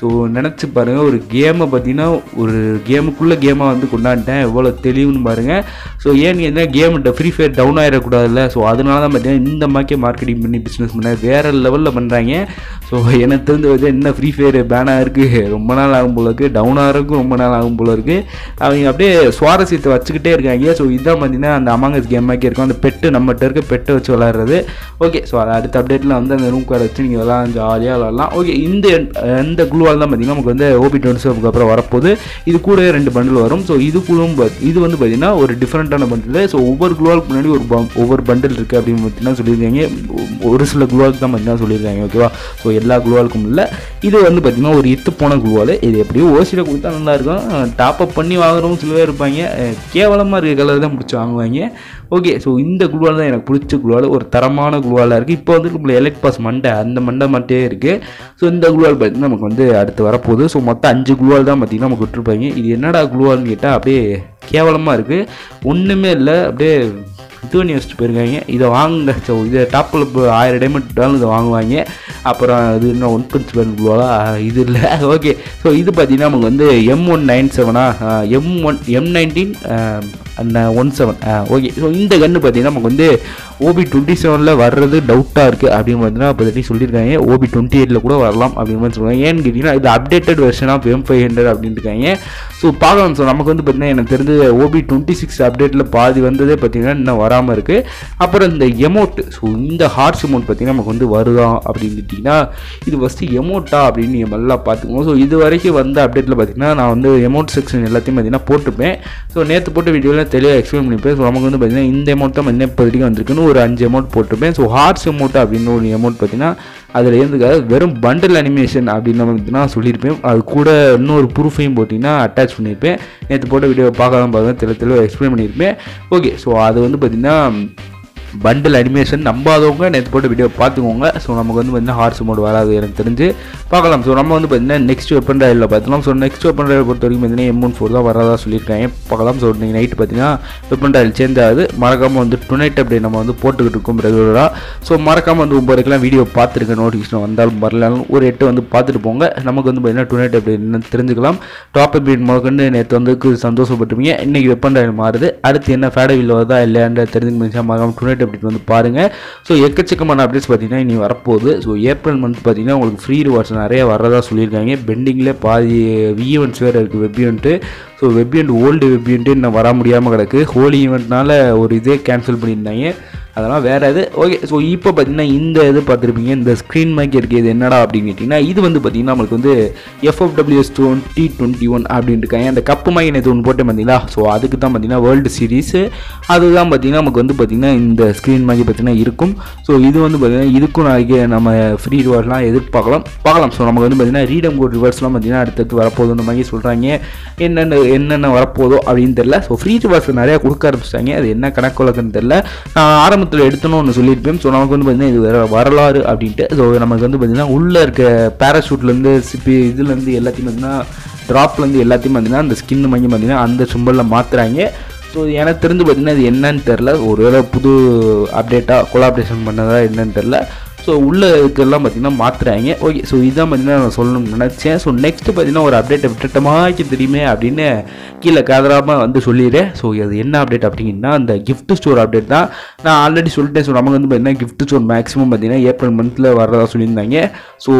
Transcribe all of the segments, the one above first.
So நினச்சி பாருங்கள், ஒரு கேமை பார்த்தீங்கன்னா ஒரு கேமுக்குள்ளே கேமாக வந்து கொண்டாடிட்டேன், எவ்வளோ தெளிவுன்னு பாருங்கள். ஸோ ஏன்னு என்ன கேம் ஃப்ரீ ஃபயர் டவுன் ஆகிடக்கூடாதுல்ல. ஸோ அதனால தான் பார்த்தீங்கன்னா இந்த மாதிரி மார்க்கெட்டிங் பண்ணி பிஸ்னஸ் பண்ண வேறு லெவலில் பண்ணுறாங்க. ஸோ எனக்கு தெரிஞ்ச வச்சு என்ன ஃப்ரீ ஃபயர் பேனாக இருக்குது, ரொம்ப நாள் ஆகும் போல இருக்குது, டவுன் ஆகிறதுக்கும் ரொம்ப நாள் ஆகும் போல இருக்குது. அவங்க அப்படியே சுவாரஸ்யத்தை வச்சுக்கிட்டே இருக்காங்க. ஸோ இதான் பார்த்தீங்கன்னா அந்த அமாங்கஸ் கேமாக்கி இருக்கும், அந்த பெட்டு நம்மகிட்ட இருக்க பெட்டை வச்சு விளாட்றது. ஓகே, ஸோ அதை அடுத்த அப்டேட்டில் வந்து அந்த ரூம் கார்டை வச்சு நீங்கள் விளாட்லாம், ஜாலியாக விளாட்லாம். ஓகே, இந்த குழுவால் தான் பார்த்தீங்கன்னா நமக்கு வந்து OP20 அதுக்கப்புறம் வரப்போகுது. இது கூட ரெண்டு பண்டில் வரும். ஸோ இதுக்குள்ளும் இது வந்து பார்த்தீங்கன்னா ஒரு டிஃப்ரெண்ட்டான பண்டில். ஸோ ஒவ்வொரு குழுவாளுக்கு முன்னாடி ஒரு ஒவ்வொரு பண்டில் இருக்குது அப்படின்னு பார்த்தீங்கன்னா சொல்லியிருக்காங்க. ஒரு சில குழுவாளுக்கு தான் பார்த்தீங்கன்னா சொல்லியிருக்காங்க, ஓகேவா. ஸோ எல்லா குழுவாளுக்கும் இல்லை, இது வந்து பார்த்தீங்கன்னா ஒரு இத்து போன குழுவால். இது எப்படியும் ஓசியில் கொடுத்தா நல்லாயிருக்கும், டாப்அப் பண்ணி வாங்குறவங்க சிலவே இருப்பாங்க, கேவலமாக இருக்க கலர் தான் பிடிச்சி வாங்குவாங்க. ஓகே, ஸோ இந்த குழுவால் தான் எனக்கு பிடிச்ச குழுவால், ஒரு தரமான குழுவாலாக இருக்குது. இப்போ வந்து நம்மளை எலெக்ட் பாஸ் மண்டை அந்த மண்டை மண்டே இருக்குது. ஸோ இந்த குழுவால் பார்த்தீங்கன்னா நமக்கு வந்து அடுத்து வரப்போகுது. ஸோ மொத்தம் 5 குழுவால் தான் பார்த்தீங்கன்னா நமக்கு விட்டுருப்பாங்க. இது என்னடா குழுவால்னு கேட்டால் அப்படியே கேவலமாக இருக்குது, ஒன்றுமே இல்லை, அப்படியே இதுவண்ணி வச்சுட்டு போயிருக்காங்க. இதை வாங்க, ஸோ இதை டாப்பில் இப்போ 1000 டைமண்ட் விட்டாலும் இதை வாங்குவாங்க. அப்புறம் அது இன்னும் 1.7 குழுவாலா இது இல்லை. ஓகே, ஸோ இது பார்த்தீங்கன்னா நமக்கு வந்து M197 M1917. ஓகே, ஸோ இந்த கன்று பார்த்தீங்கன்னா நமக்கு வந்து OP27 வர்றது டவுட்டாக இருக்குது அப்படின்னு பார்த்தீங்கன்னா அப்படி சொல்லியிருக்காங்க. OP28 கூட வரலாம் அப்படின்னு மாதிரி சொல்லுவாங்க. ஏன்னு கேட்டிங்கன்னா இது அப்டேட்டட் வெர்ஷன் ஆஃப் M500 அப்படின்னு இருக்காங்க. ஸோ பார்க்கலாம். ஸோ நமக்கு வந்து பார்த்தீங்கன்னா எனக்கு தெரிஞ்சு OP26 அப்டேட்டில் பாதி வந்ததே பார்த்தீங்கன்னா இன்னும் வராமல் இருக்குது. அப்புறம் இந்த எமோட், ஸோ இந்த ஹார்ஸ் எமௌண்ட் பார்த்தீங்கன்னா நமக்கு வந்து வருதா அப்படின்னு கேட்டிங்கன்னா இது ஃபஸ்ட்டு எமோட்டா அப்படின்னு நீங்கள் நல்லா பார்த்துக்கோங்க. ஸோ இது வரைக்கும் வந்த அப்டேட்டில் பார்த்தீங்கன்னா நான் வந்து எமௌண்ட் செக்ஷன் எல்லாத்தையும் பார்த்தீங்கன்னா போட்டுப்பேன். ஸோ நேற்று போட்ட வீடியோவில் தெளிவாக எக்ஸ்பிளைன் பண்ணிப்பேன். ஸோ நமக்கு வந்து பார்த்தீங்கன்னா இந்த அமௌண்ட் தான் பார்த்தீங்கன்னா இப்போதைக்கு வந்திருக்குன்னு ஒரு 5 அமௌண்ட் போட்டிருப்பேன். ஸோ ஹார்ட்ஸ் அமௌண்ட் அப்படின்னு ஒரு அமௌண்ட் பார்த்தீங்கன்னா அதில் இருந்துக்காது, வெறும் பண்டல் அனிமேஷன் அப்படின்னு பார்த்தீங்கன்னா சொல்லியிருப்பேன். அது கூட இன்னொரு ப்ரூஃபையும் போட்டிங்கன்னா அட்டாச் பண்ணியிருப்பேன். நேற்று போட்ட வீடியோ பார்க்கலாம் பாருங்கள், தெளிவாக எக்ஸ்பிளைன் பண்ணியிருப்பேன். ஓகே, ஸோ அது வந்து பார்த்தீங்கன்னா பண்டில் அனிமேஷன் நம்பாதவங்க நேற்று போட்டு வீடியோ பார்த்துக்கோங்க. ஸோ நமக்கு வந்து பார்த்தீங்கன்னா ஹார்ஸ் மோட் வராது எனக்கு தெரிஞ்சு, பார்க்கலாம். ஸோ நம்ம வந்து பார்த்தீங்கன்னா நெக்ஸ்ட் வெப்பன் ட்ரைவில் பார்த்துக்கலாம். ஸோ நெக்ஸ்ட் வெப்பன் ட்ரைவ் பொறுத்த வரைக்கும் பார்த்தீங்கன்னா M14 தான் வராதா சொல்லியிருக்காங்க, பார்க்கலாம். ஸோ நீங்கள் நைட்டு பார்த்தீங்கன்னா வெப்பன் ட்ரைவல் சேஞ்ச் ஆகுது, மறக்காமல் வந்து டுநைட் அப்படி நம்ம வந்து போட்டுக்கிட்டு இருக்கோம் ரெகுலராக. ஸோ மறக்காமல் வந்து 9 வீடியோ பார்த்துருக்கேன், நோட்டிஃபிகேஷன் வந்தாலும் வரலாலும் ஒரு 8 வந்து பார்த்துட்டு போங்க. நமக்கு வந்து பார்த்தீங்கன்னா டுநைட் அப்படி என்னன்னு தெரிஞ்சுக்கலாம். டாப் அப்டேட் முதற்கொண்டு நேற்று வந்து சந்தோஷப்பட்டுருவீங்க. இன்றைக்கி வெப்பன் ட்ரைவல் மாறுது, அடுத்து என்ன ஃபேடவில் வருதா இல்லையான்னு தெரிஞ்சுக்க முடிஞ்சா மறக்காமல் டுநைட் அப்டேட் வந்து பாருங்கள். ஸோ எக்கச்சக்கமான அப்டேட்ஸ் பார்த்தீங்கன்னா இனி வரப்போகுது. ஸோ ஏப்ரல் மந்த் பார்த்தீங்கன்னா உங்களுக்கு ஃப்ரீ ரிவார்ட்ஸ் நிறைய வர்றதா சொல்லியிருக்காங்க. பெண்டிங்கில் பாதி ஈவெண்ட்ஸ் வேறு இருக்குது, web event. So web event old web event இன்னும் வர முடியாமல் கிடக்கு, ஹோலி ஈவெண்ட்னால ஒரு இதே கேன்சல் பண்ணியிருந்தாங்க, அதெல்லாம் வேறு இது. ஓகே, ஸோ இப்போ பார்த்தீங்கன்னா இந்த இது பார்த்துருப்பீங்க, இந்த ஸ்க்ரீன் மாதிரி இருக்குது, இது என்னடா அப்படின்னு கேட்டிங்கன்னா இது வந்து பார்த்தீங்கன்னா நம்மளுக்கு வந்து FFWS 2021 அப்படின்ட்டுருக்காங்க. அந்த கப்பு மாதிரி எனக்கு ஒன்று போட்டேன் பார்த்தீங்களா. ஸோ அதுக்கு தான் பார்த்தீங்கன்னா வேர்ல்டு சீரீஸு அதுதான் பார்த்தீங்கன்னா நமக்கு வந்து பார்த்திங்கன்னா இந்த ஸ்க்ரீன் மாதிரி பார்த்தீங்கன்னா இருக்கும். ஸோ இது வந்து பார்த்திங்கன்னா இதுக்கும் நம்ம ஃப்ரீ ரிவார்ட்லாம் எதிர்பார்க்கலாம். ஸோ நமக்கு வந்து பார்த்திங்கன்னா ரீடம் கோட் ரிவார்ட்ஸ்லாம் பார்த்திங்கன்னா அடுத்தடுத்து வரப்போகுதுன்னு மாதிரி சொல்கிறாங்க. என்னென்ன வரப்போதோ அப்படின்னு தெரில. ஸோ ஃப்ரீ ரிவார்ட்ஸ் நிறையா கொடுக்க ஆரம்பிச்சிட்டாங்க, அது என்ன கணக்கு வழக்குன்னு தெரில. நான் எடுத்தணும் ஒன்று சொல்லியிருப்பேன். ஸோ நமக்கு வந்து பார்த்தீங்கன்னா இது வேற வரலாறு அப்படின்ட்டு. ஸோ நமக்கு வந்து பார்த்தீங்கன்னா உள்ளே இருக்க பேராஷூட்லேருந்து சிப்பி இதுலேருந்து எல்லாத்தையும் பார்த்தீங்கன்னா ட்ராப்லேருந்து எல்லாத்தையும் பார்த்தீங்கன்னா அந்த ஸ்கின் மங்கி பார்த்தீங்கன்னா அந்த சிம்பலில் மாற்றுறாங்க. ஸோ எனக்கு தெரிஞ்சு பார்த்தீங்கன்னா இது என்னன்னு தெரில, ஒருவேளை புது அப்டேட்டாக கொலாபரேஷன் பண்ணதா என்னன்னு தெரில. ஸோ உள்ளே இதுக்கெல்லாம் பார்த்தீங்கன்னா மாற்றுறாங்க. ஓகே, ஸோ இதுதான் பார்த்தீங்கன்னா நான் சொல்லணும்னு நினச்சேன். ஸோ நெக்ஸ்ட்டு பார்த்தீங்கன்னா ஒரு அப்டேட்டை விட்டுட்டமாக்கி தெரியுமே அப்படின்னு கீழே கதராமல் வந்து சொல்லிடுறேன். ஸோ அது என்ன அப்டேட் அப்படிங்கன்னா அந்த கிஃப்ட் ஸ்டோர் அப்டேட் தான் நான் ஆல்ரெடி சொல்லிட்டேன். ஸோ நமக்கு வந்து பார்த்தீங்கன்னா கிஃப்ட் ஸ்டோர் மேக்ஸிமம் பார்த்தீங்கன்னா ஏப்ரல் மந்தில் வர்றதா சொல்லியிருந்தாங்க. ஸோ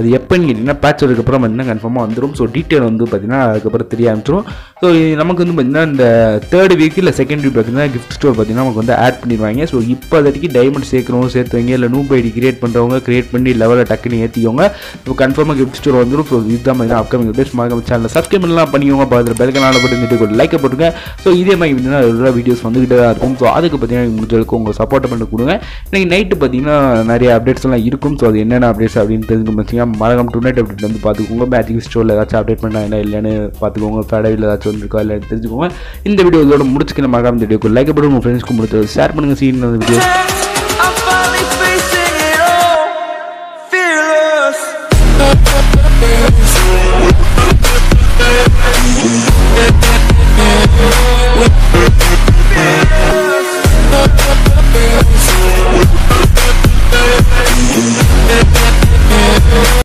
அது எப்போன்னு கேட்டிங்கன்னா பேட்ச் அதுக்கப்புறம் பார்த்தீங்கன்னா கன்ஃபார்மாக வந்துடும். ஸோ டீட்டெயில் வந்து பார்த்தீங்கன்னா அதுக்கப்புறம் தெரிய ஆரம்பிச்சிடும். ஸோ நமக்கு வந்து பார்த்தீங்கன்னா இந்த 3rd வீக் இல்லை 2nd வீக் பார்த்தீங்கன்னா கிஃப்ட் ஸ்டோர் பார்த்தீங்கன்னா நமக்கு வந்து ஆட் பண்ணிடுவாங்க. ஸோ இப்போதைக்கு டைமண்ட் சேர்க்கணும் சேர்த்துவாங்க, இல்லை நூபை recreate பண்றவங்க கிரியேட் பண்ணி லெவலை டக்குனு ஏத்தியோங்க. இப்போ கன்ஃபார்மா gift store வந்துரும். சோ இதுதான் மைனா அப்கமிங் அப்டேட்ஸ். மறக்காம சேனலை சப்ஸ்கிரைப் பண்ணலாம் பண்ணிக்கோங்க. பாத்து பெல் கனால போட்டு நிட்டு லைக் போடுங்க. சோ இதே மாதிரி நிறைய வீடியோஸ் வந்துகிட்டே தான் இருக்கும். சோ அதுக்கு பாத்தீங்கன்னா முடிஞ்சளவுக்கு உங்க சப்போர்ட் பண்ணி கொடுங்க. இன்னைக்கு நைட் பாத்தீங்கன்னா நிறைய அப்டேட்ஸ் எல்லாம் இருக்கும். சோ அது என்னென்ன அப்டேட்ஸ் அப்படின்னு தெரிஞ்சுக்கணும். மறக்காம டு நைட் அப்டேட் வந்து பாத்துக்கோங்க. மேஜிக் ஸ்டோர்ல ஏதாச்சும் அப்டேட் பண்ணா என்ன இல்லைன்னு பாத்துக்கோங்க. ஃபேடவில் ஏதாச்சும் வந்துருக்கா இல்லை தெரிஞ்சுக்கோங்க. இந்த வீடியோ இதோட முடிச்சுக்கணும். மறக்காம வீடியோக்கு லைக் போட்டு உங்க ஃப்ரெண்ட்ஸ்க்கு முடிச்சது ஷேர் பண்ணுங்க. சீன் வீடியோ.